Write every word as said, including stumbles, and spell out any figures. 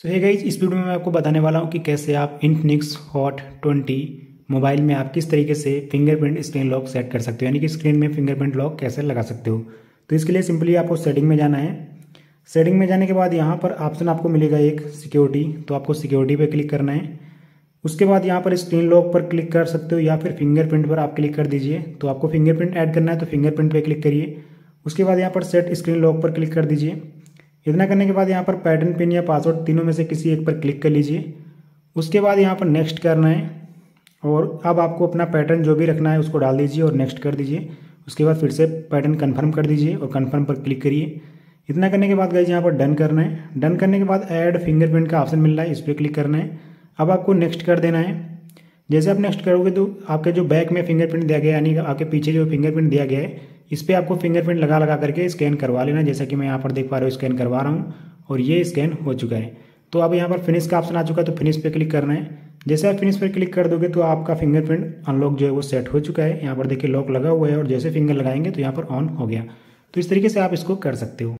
सो hey guys, इस video में मैं आपको बताने वाला हूँ कि कैसे आप इन्फिनिक्स हॉट ट्वेंटी मोबाइल में आप किस तरीके से फिंगरप्रिंट स्क्रीन लॉक सेट कर सकते हो, यानी कि स्क्रीन में फिंगरप्रिंट लॉक कैसे लगा सकते हो। तो इसके लिए सिंपली आपको सेटिंग में जाना है। सेटिंग में जाने के बाद यहाँ पर ऑप्शन आपको मिलेगा एक सिक्योरिटी, तो आपको सिक्योरिटी पर क्लिक करना है। उसके बाद यहाँ पर स्क्रीन लॉक पर क्लिक कर सकते हो या फिर फिंगरप्रिंट पर आप क्लिक कर दीजिए। तो आपको फिंगरप्रिंट ऐड करना है तो फिंगरप्रिंट पर क्लिक करिए। उसके बाद यहाँ पर सेट स्क्रीन लॉक पर क्लिक कर दीजिए। इतना करने के बाद यहाँ पर पैटर्न, पिन या पासवर्ड तीनों में से किसी एक पर क्लिक कर लीजिए। उसके बाद यहाँ पर नेक्स्ट करना है और अब आपको अपना पैटर्न जो भी रखना है उसको डाल दीजिए और नेक्स्ट कर दीजिए। उसके बाद फिर से पैटर्न कंफर्म कर दीजिए और कंफर्म पर क्लिक करिए। इतना करने के बाद गाइस यहाँ पर डन करना है। डन करने के बाद ऐड फिंगरप्रिंट का ऑप्शन मिल रहा है, इस पर क्लिक करना है। अब आपको नेक्स्ट कर देना है। जैसे आप नेक्स्ट करोगे तो आपके जो बैक में फिंगरप्रिंट दिया गया है, यानी आपके पीछे जो फिंगरप्रिंट दिया गया है, इस पर आपको फिंगरप्रिंट लगा लगा करके स्कैन करवा लेना। जैसा कि मैं यहाँ पर देख पा रहा हूँ, स्कैन करवा रहा हूँ और ये स्कैन हो चुका है। तो अब यहाँ पर फिनिश का ऑप्शन आ चुका है तो फिनिश पे क्लिक करना है। जैसे आप फिनिश पर क्लिक कर दोगे तो आपका फिंगरप्रिंट अनलॉक जो है वो सेट हो चुका है। यहाँ पर देखिए लॉक लगा हुआ है और जैसे फिंगर लगाएंगे तो यहाँ पर ऑन हो गया। तो इस तरीके से आप इसको कर सकते हो।